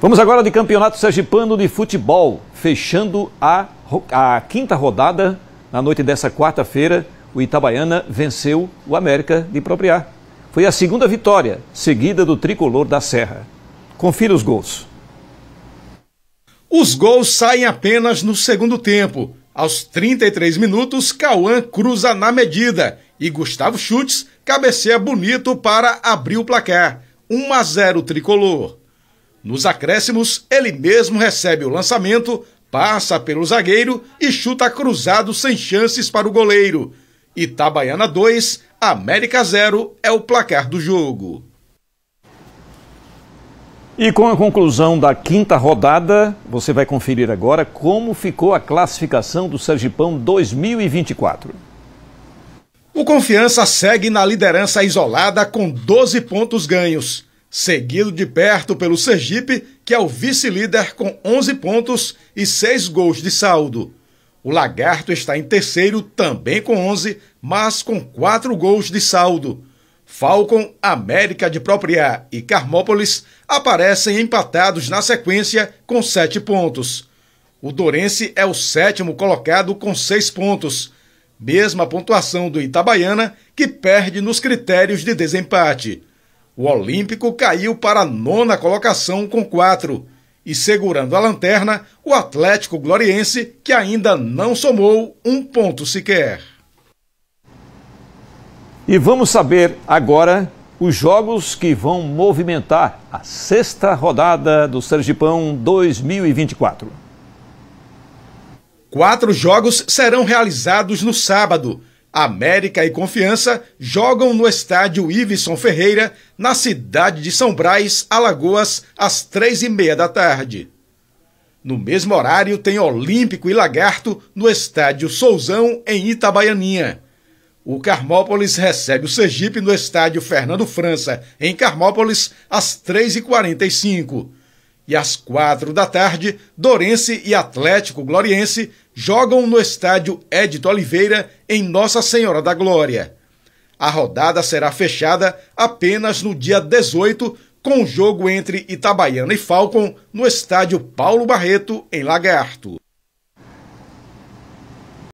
Vamos agora de Campeonato Sergipano de Futebol, fechando a quinta rodada. Na noite dessa quarta-feira, o Itabaiana venceu o América de Propriá. Foi a segunda vitória, seguida do tricolor da Serra. Confira os gols. Os gols saem apenas no segundo tempo. Aos 33 minutos, Cauã cruza na medida e Gustavo Schultz cabeceia bonito para abrir o placar. 1-0 tricolor. Nos acréscimos, ele mesmo recebe o lançamento, passa pelo zagueiro e chuta cruzado sem chances para o goleiro. Itabaiana 2, América 0 é o placar do jogo. E com a conclusão da quinta rodada, você vai conferir agora como ficou a classificação do Sergipão 2024. O Confiança segue na liderança isolada com 12 pontos ganhos, seguido de perto pelo Sergipe, que é o vice-líder com 11 pontos e 6 gols de saldo. O Lagarto está em terceiro, também com 11, mas com 4 gols de saldo. Falcon, América de Propriá e Carmópolis aparecem empatados na sequência com 7 pontos. O Dourense é o sétimo colocado com 6 pontos, mesma pontuação do Itabaiana, que perde nos critérios de desempate. O Olímpico caiu para a nona colocação com 4. E segurando a lanterna, o Atlético Gloriense, que ainda não somou um ponto sequer. E vamos saber agora os jogos que vão movimentar a sexta rodada do Sergipão 2024. 4 jogos serão realizados no sábado. América e Confiança jogam no estádio Iveson Ferreira, na cidade de São Brás, Alagoas, às 15h30. No mesmo horário tem Olímpico e Lagarto no estádio Souzão, em Itabaianinha. O Carmópolis recebe o Sergipe no estádio Fernando França, em Carmópolis, às 15h45. E às 16h, Dourense e Atlético Gloriense jogam no estádio Edito Oliveira, em Nossa Senhora da Glória. A rodada será fechada apenas no dia 18, com o jogo entre Itabaiana e Falcon, no estádio Paulo Barreto, em Lagarto.